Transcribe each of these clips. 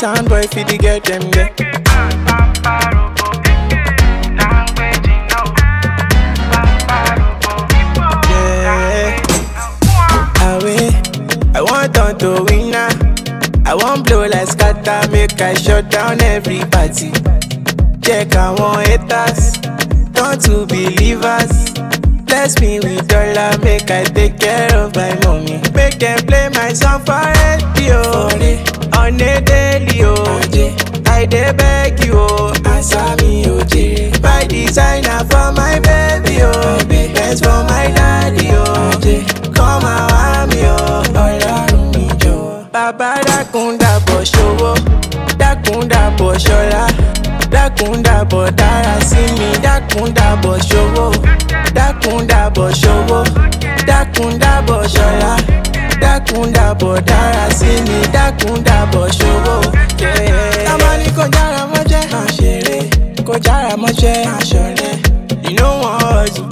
Town boy for the girl them there. Yeah. I want on to winner. I want blow like scatter, make I shut down every party. Check I want haters, turn to believers. Bless me with dollar, make I take care of my mommy. Make them play my song for radio on a daily. I dey beg you, answer me, OJ. My designer for my baby, oh, best for my daddy, oh, come out and me, oh, Ọlọ́run mi jọ̀ọ́. Baba dákun dábọ̀ ṣòwò, dákun dábọ̀ ṣọ́lá. Dákun dábọ̀ dára sí mi, dákun dábọ̀ ṣòwò, dákun dábọ̀ ṣòwò, dákun dábọ̀ ṣọ́lá, dákun dábọ̀ dára sí mi, dákun dábọ̀ ṣòwò. Táwọn ní kò jára mọ́jẹ́, máa ṣeré, kò jára mọ́jẹ́, máa ṣọ̀rẹ́. You know one hustle,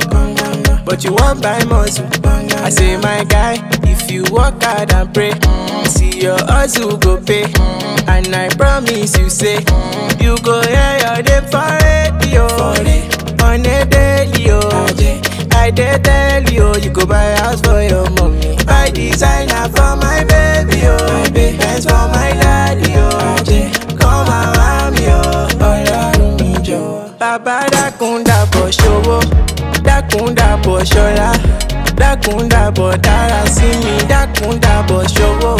but you wan buy muscle. I say my guy, if you work hard and pray, see your hustle go pay. And I promise you say, you go hear your name for radio on a daily, oh. I dey tell you, you go buy house for your mommy. My designer for my baby, oh, best for my daddy, oh, come and me, oh, Ọlọ́run mi jọ̀ọ́. Baba dákun dábọ̀ ṣòwò, dákun dábọ̀ ṣọ́lá, dákun dábọ̀ dára sí mi, dákun dábọ̀ ṣòwò,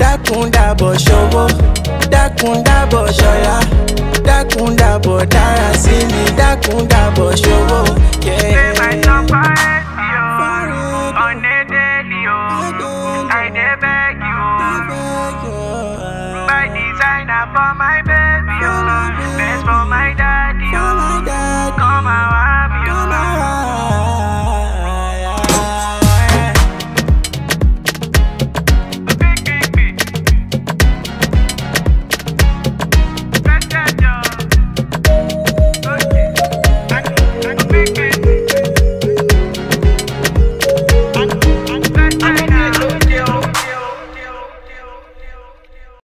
dákun dábọ̀ ṣòwò, dákun dábọ̀ ṣọ́lá, dákun dábọ̀ dára sí mi, dákun dábọ̀ ṣòwò. Yeah.